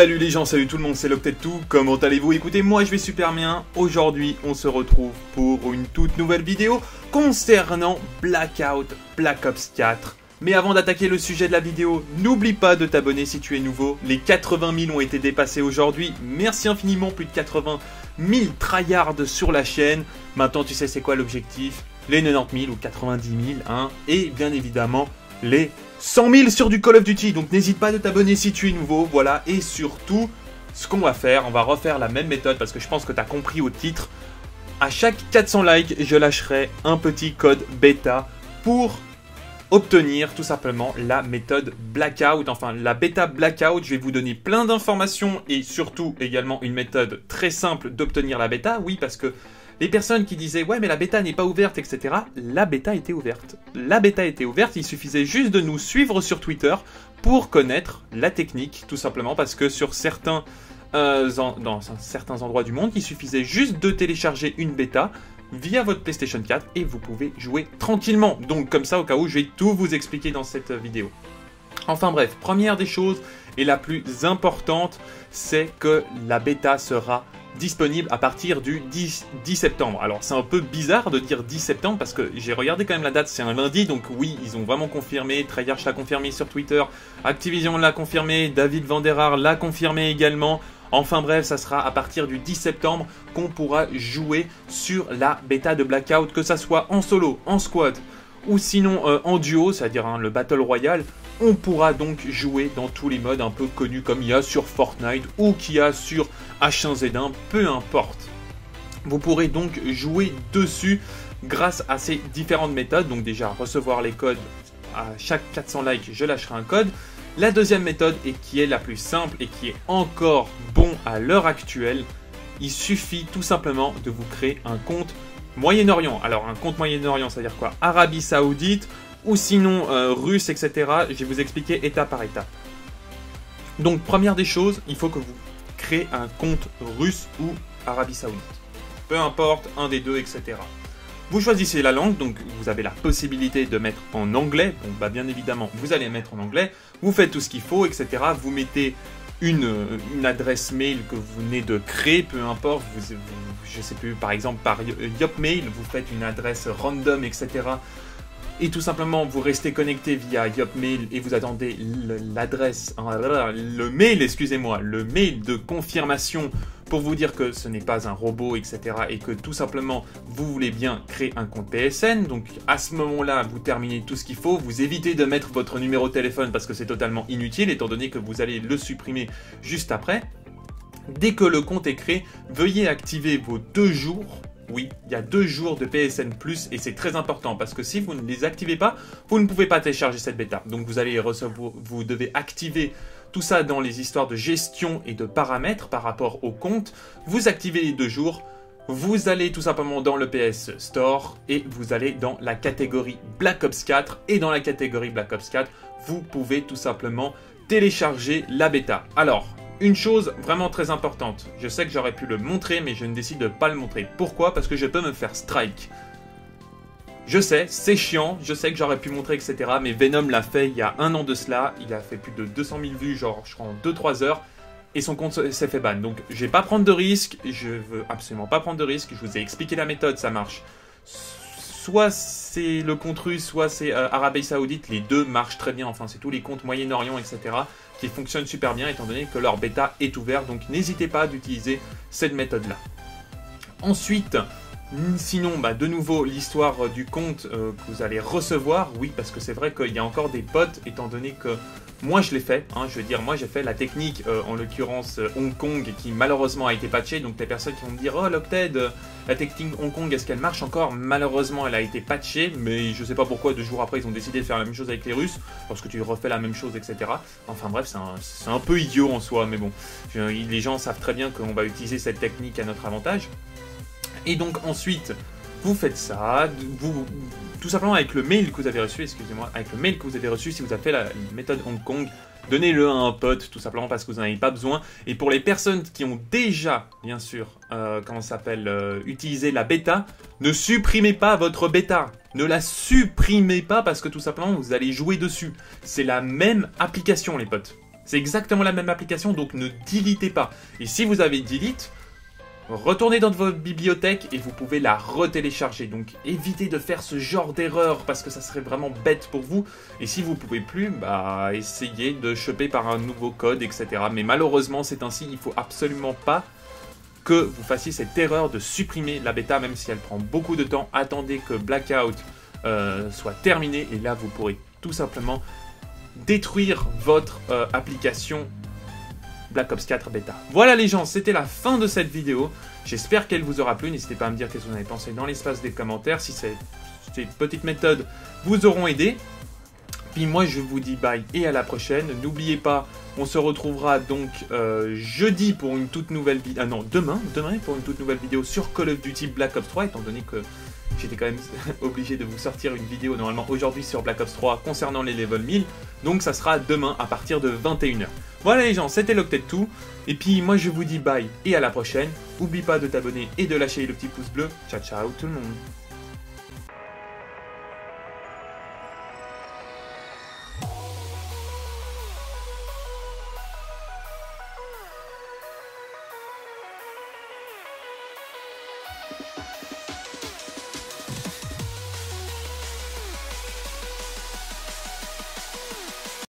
Salut les gens, salut tout le monde, c'est LaughtedTwo, comment allez-vous? Écoutez, moi je vais super bien. Aujourd'hui, on se retrouve pour une toute nouvelle vidéo concernant Blackout Black Ops 4. Mais avant d'attaquer le sujet de la vidéo, n'oublie pas de t'abonner si tu es nouveau. Les 80 000 ont été dépassés aujourd'hui. Merci infiniment, plus de 80 000 tryhards sur la chaîne. Maintenant, tu sais c'est quoi l'objectif? Les 90 000 ou 90 000, hein, et bien évidemment, les 100 000 sur du Call of Duty. Donc n'hésite pas de t'abonner si tu es nouveau, voilà. Et surtout, ce qu'on va faire, on va refaire la même méthode parce que je pense que tu as compris au titre. À chaque 400 likes, je lâcherai un petit code bêta pour obtenir tout simplement la méthode Blackout, enfin la bêta Blackout. Je vais vous donner plein d'informations et surtout également une méthode très simple d'obtenir la bêta. Oui, parce que les personnes qui disaient « ouais mais la bêta n'est pas ouverte, etc. » La bêta était ouverte. La bêta était ouverte, il suffisait juste de nous suivre sur Twitter pour connaître la technique, tout simplement parce que sur certains, dans certains endroits du monde, il suffisait juste de télécharger une bêta via votre PlayStation 4 et vous pouvez jouer tranquillement. Donc comme ça, au cas où, je vais tout vous expliquer dans cette vidéo. Enfin bref, première des choses et la plus importante, c'est que la bêta sera disponible à partir du 10 septembre. Alors c'est un peu bizarre de dire 10 septembre parce que j'ai regardé quand même la date, c'est un lundi, donc oui, ils ont vraiment confirmé, Treyarch l'a confirmé sur Twitter, Activision l'a confirmé, David Vanderhaar l'a confirmé également. Enfin bref, ça sera à partir du 10 septembre qu'on pourra jouer sur la bêta de Blackout, que ça soit en solo, en squad ou sinon en duo, c'est-à-dire hein, le Battle Royale. On pourra donc jouer dans tous les modes un peu connus comme il y a sur Fortnite ou qu'il y a sur H1Z1, peu importe. Vous pourrez donc jouer dessus grâce à ces différentes méthodes. Donc déjà, recevoir les codes, à chaque 400 likes, je lâcherai un code. La deuxième méthode, et qui est la plus simple et qui est encore bon à l'heure actuelle, il suffit tout simplement de vous créer un compte Moyen-Orient. Alors un compte Moyen-Orient, c'est-à-dire quoi? Arabie Saoudite ou sinon russe, etc. Je vais vous expliquer étape par étape. Donc première des choses, il faut que vous créez un compte russe ou Arabie Saoudite. Peu importe, un des deux, etc. Vous choisissez la langue, donc vous avez la possibilité de mettre en anglais. Bon, bah, bien évidemment, vous allez mettre en anglais. Vous faites tout ce qu'il faut, etc. Vous mettez une adresse mail que vous venez de créer, peu importe, je sais plus, par exemple par YopMail, vous faites une adresse random, etc. Et tout simplement, vous restez connecté via YopMail et vous attendez l'adresse, le mail, excusez-moi, le mail de confirmation pour vous dire que ce n'est pas un robot, etc. Et que tout simplement, vous voulez bien créer un compte PSN. Donc à ce moment-là, vous terminez tout ce qu'il faut. Vous évitez de mettre votre numéro de téléphone parce que c'est totalement inutile étant donné que vous allez le supprimer juste après. Dès que le compte est créé, veuillez activer vos 2 jours. Oui, il y a 2 jours de PSN+, et c'est très important parce que si vous ne les activez pas, vous ne pouvez pas télécharger cette bêta. Donc vous allez recevoir, vous devez activer tout ça dans les histoires de gestion et de paramètres par rapport au compte. Vous activez les 2 jours, vous allez tout simplement dans le PS Store et vous allez dans la catégorie Black Ops 4. Et dans la catégorie Black Ops 4, vous pouvez tout simplement télécharger la bêta. Alors, une chose vraiment très importante, je sais que j'aurais pu le montrer mais je ne décide de pas le montrer. Pourquoi? Parce que je peux me faire strike. Je sais, c'est chiant, je sais que j'aurais pu montrer, etc. Mais Venom l'a fait il y a 1 an de cela, il a fait plus de 200 000 vues, genre je crois en 2-3 heures. Et son compte s'est fait ban, donc je vais pas prendre de risque, je veux absolument pas prendre de risque. Je vous ai expliqué la méthode, ça marche. Soit c'est le compte russe, soit c'est Arabie Saoudite, les deux marchent très bien, enfin c'est tous les comptes Moyen-Orient, etc. qui fonctionnent super bien étant donné que leur bêta est ouverte, donc n'hésitez pas d'utiliser cette méthode-là. Ensuite, sinon, bah, de nouveau l'histoire du compte que vous allez recevoir, oui parce que c'est vrai qu'il y a encore des potes étant donné que moi je l'ai fait, hein, je veux dire moi j'ai fait la technique en l'occurrence Hong Kong qui malheureusement a été patchée, donc les personnes qui vont me dire « oh Locted, la technique Hong Kong est-ce qu'elle marche encore ?» Malheureusement elle a été patchée, mais je sais pas pourquoi 2 jours après ils ont décidé de faire la même chose avec les Russes, parce que tu refais la même chose, etc. Enfin bref, c'est un peu idiot en soi, mais bon, les gens savent très bien qu'on va utiliser cette technique à notre avantage. Et donc ensuite, vous faites ça, vous... Tout simplement avec le mail que vous avez reçu, excusez-moi, avec le mail que vous avez reçu, si vous avez fait la méthode Hong Kong, donnez-le à un pote, tout simplement parce que vous n'en avez pas besoin. Et pour les personnes qui ont déjà, bien sûr, comment ça s'appelle, utilisé la bêta, ne supprimez pas votre bêta. Ne la supprimez pas parce que tout simplement, vous allez jouer dessus. C'est la même application, les potes. C'est exactement la même application, donc ne deletez pas. Et si vous avez delete, retournez dans votre bibliothèque et vous pouvez la retélécharger. Donc évitez de faire ce genre d'erreur parce que ça serait vraiment bête pour vous. Et si vous ne pouvez plus, bah, essayez de choper par un nouveau code, etc. Mais malheureusement, c'est ainsi. Il ne faut absolument pas que vous fassiez cette erreur de supprimer la bêta, même si elle prend beaucoup de temps. Attendez que Blackout soit terminé et là, vous pourrez tout simplement détruire votre application Black Ops 4 bêta. Voilà les gens, c'était la fin de cette vidéo. J'espère qu'elle vous aura plu. N'hésitez pas à me dire qu'est-ce que vous en avez pensé dans l'espace des commentaires. Si ces petites méthodes vous auront aidé. Puis moi je vous dis bye et à la prochaine. N'oubliez pas, on se retrouvera donc jeudi pour une toute nouvelle vidéo. Ah non, demain pour une toute nouvelle vidéo sur Call of Duty Black Ops 3, étant donné que j'étais quand même obligé de vous sortir une vidéo normalement aujourd'hui sur Black Ops 3 concernant les level 1000. Donc ça sera demain à partir de 21h. Voilà les gens, c'était LaughtedTwo. Et puis moi je vous dis bye et à la prochaine. N'oublie pas de t'abonner et de lâcher le petit pouce bleu. Ciao ciao tout le monde.